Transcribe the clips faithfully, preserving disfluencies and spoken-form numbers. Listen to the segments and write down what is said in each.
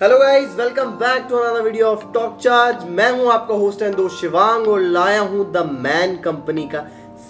Hello guys, welcome back to another video of talk charge. मैं हूं आपका host and दोस्त शिवांग और लाया हूं द मैन कंपनी का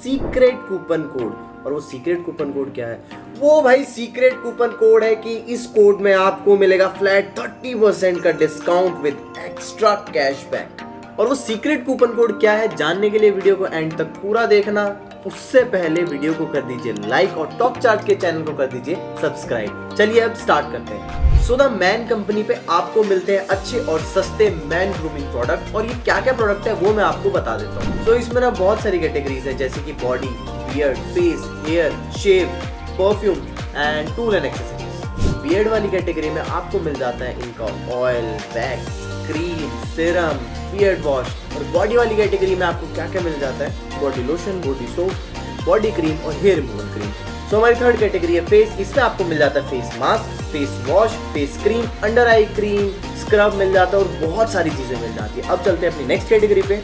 सीक्रेट कूपन कोड। और वो सीक्रेट कूपन कोड क्या है? वो भाई सीक्रेट कूपन कोड है कि इस कोड में आपको मिलेगा फ्लैट थर्टी परसेंट का डिस्काउंट विद एक्स्ट्रा कैशबैक। और वो सीक्रेट कूपन कोड क्या है जानने के लिए वीडियो को एंड तक पूरा देखना। उससे पहले वीडियो को कर दीजिए लाइक और टॉक चार्ज के चैनल को कर दीजिए सब्सक्राइब। चलिए अब स्टार्ट करते हैं। सो द मैन कंपनी पे आपको मिलते हैं अच्छे और सस्ते मैन ग्रूमिंग प्रोडक्ट। और ये क्या क्या प्रोडक्ट है वो मैं आपको बता देता हूँ। सो so, इसमें ना बहुत सारी कैटेगरीज है जैसे कि body, beard, face, hair, shave, perfume and tool and accessories. Beard वाली कैटेगरी में आपको मिल जाता है इनका oil, wax, cream, serum, beard wash. और बॉडी वाली कैटेगरी में आपको क्या क्या मिल जाता है? Body lotion, body soap, body cream और हेयर रिमूवल क्रीम। सो हमारी थर्ड कैटेगरी है फेस। इसमें आपको मिल जाता है face mask, face wash, face cream, under eye cream, scrub मिल जाता है और बहुत सारी चीज़ें मिल जाती है। अब चलते हैं अपनी नेक्स्ट कैटेगरी पे।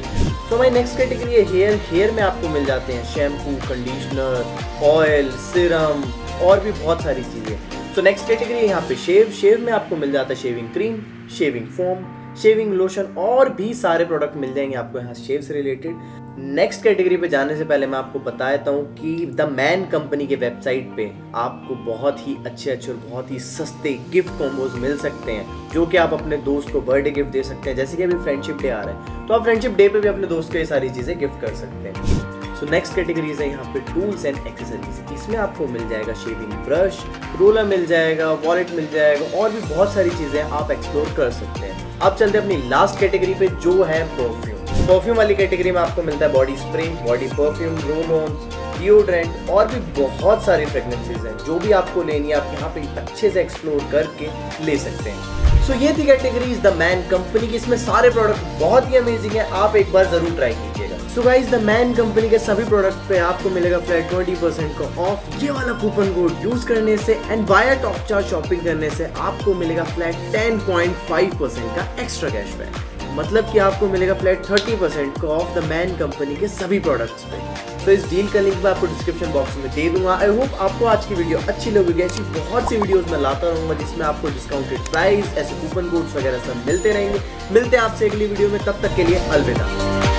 सो हमारी नेक्स्ट कैटेगरी है हेयर। हेयर में आपको मिल जाते हैं शैम्पू, कंडीशनर, ऑयल, सीरम और भी बहुत सारी चीज़ें। सो नेक्स्ट कैटेगरी है यहाँ पे शेव। शेव में आपको मिल जाता है shaving cream, shaving foam, shaving lotion और भी सारे प्रोडक्ट मिल जाएंगे आपको यहाँ शेव से रिलेटेड। नेक्स्ट कैटेगरी पे जाने से पहले मैं आपको बता देता हूँ कि द मैन कंपनी के वेबसाइट पे आपको बहुत ही अच्छे अच्छे और बहुत ही सस्ते गिफ्ट कॉम्बोज मिल सकते हैं जो कि आप अपने दोस्त को बर्थडे गिफ्ट दे सकते हैं। जैसे कि अभी फ्रेंडशिप डे आ रहा है तो आप फ्रेंडशिप डे पे भी अपने दोस्त को ये सारी चीज़ें गिफ्ट कर सकते हैं। सो नेक्स्ट कैटेगरीज है यहाँ पे टूल्स एंड एक्सेसरीज। इसमें आपको मिल जाएगा शेविंग ब्रश, रोलर मिल जाएगा, वॉलेट मिल जाएगा और भी बहुत सारी चीज़ें आप एक्सप्लोर कर सकते हैं। अब चलते हैं अपनी लास्ट कैटेगरी पे जो है परफ्यूम। परफ्यूम वाली कैटेगरी में आपको मिलता है body spray, body perfume, roll-ons, deodorant और भी बहुत सारी फ्रेगनेंसेज हैं जो भी आपको लेनी है आप यहाँ पे अच्छे से एक्सप्लोर करके ले सकते हैं। सो so, ये थी कैटेगरीज द मैन कंपनी की। इसमें सारे प्रोडक्ट बहुत ही अमेजिंग है, आप एक बार जरूर ट्राई कीजिएगा। So guys, the man company के सभी प्रोडक्ट पे आपको मिलेगा फ्लैट ट्वेंटी परसेंट का ऑफ। ये वाला कूपन कोड यूज करने से एंड वाया टॉपचार्ज शॉपिंग करने से आपको मिलेगा flat ten point five percent का एक्स्ट्रा कैशबैक। मतलब कि आपको मिलेगा फ्लैट थर्टी परसेंट का ऑफ द मैन कंपनी के सभी प्रोडक्ट्स पे। तो इस डील का लिंक मैं आपको डिस्क्रिप्शन बॉक्स में दे दूंगा। आई होप आपको आज की वीडियो अच्छी लगेगी। ऐसी बहुत सी वीडियोस मैं लाता रहूंगा जिसमें आपको डिस्काउंटेड प्राइस, ऐसे कूपन कोड्स वगैरह सब मिलते रहेंगे। मिलते हैं आपसे अगली वीडियो में, तब तक के लिए अलविदा।